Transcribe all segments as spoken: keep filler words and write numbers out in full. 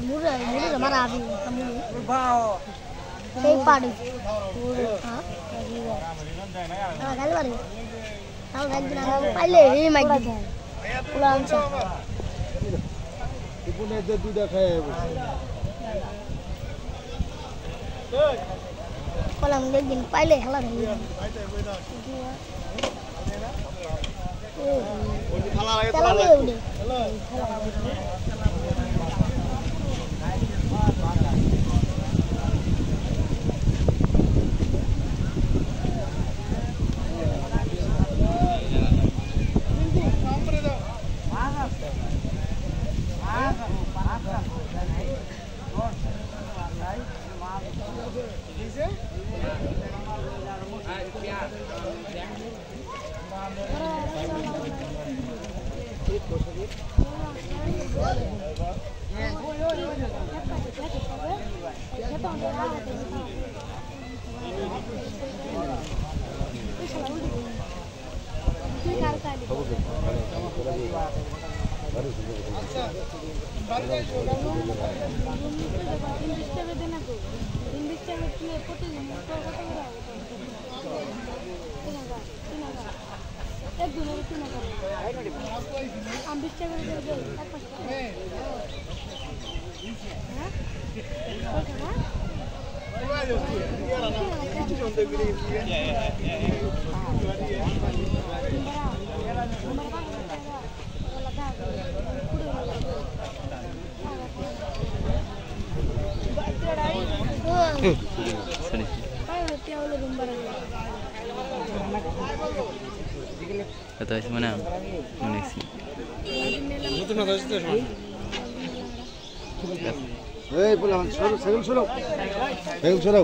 मुरे मुरे हमारा आदि मुरे बाओ कई पाड़ी हां गाल वाली आओ गाल दिना पहले ही माइक दे उलान सा इपुने दे दूध खाए कोलाम दे दिन पहले हला नहीं ओ खाला लगे चलो Segel solo. Segel solo.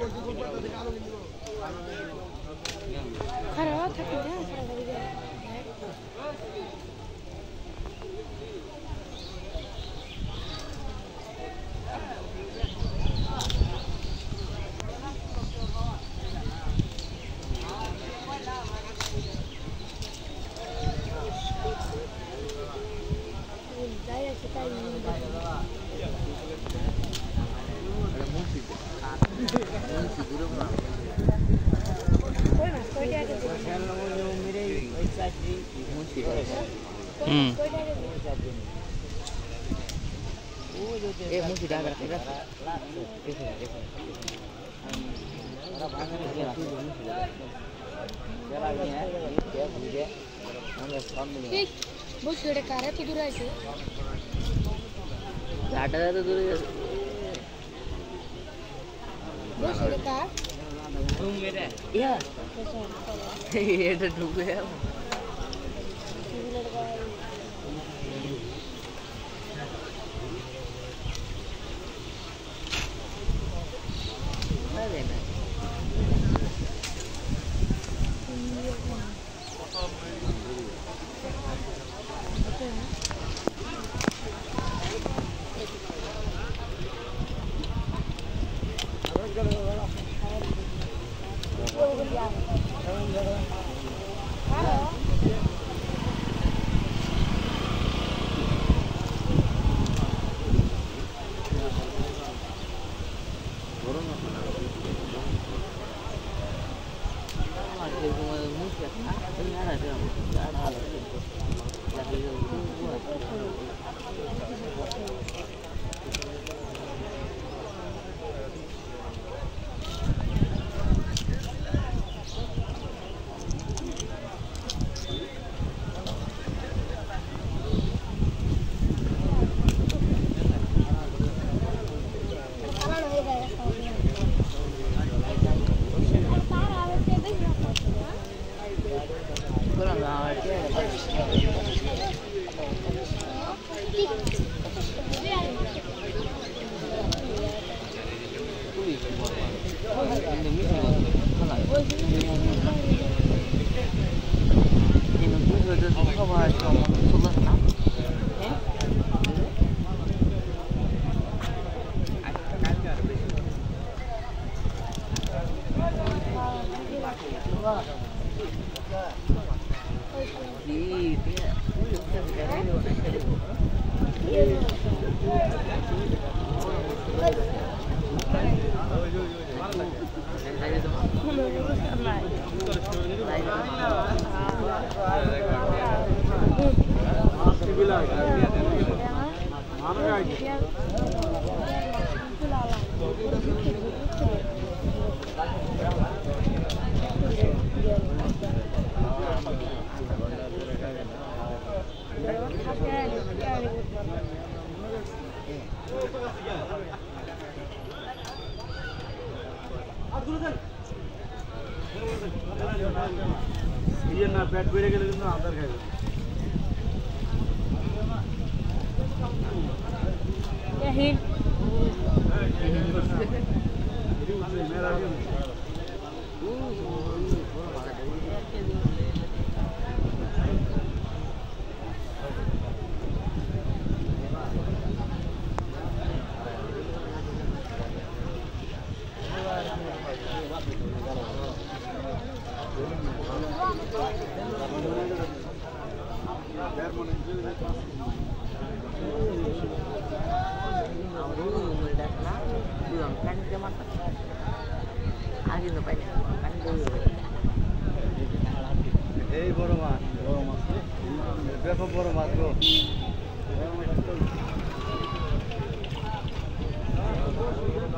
ঢুকে Thank you.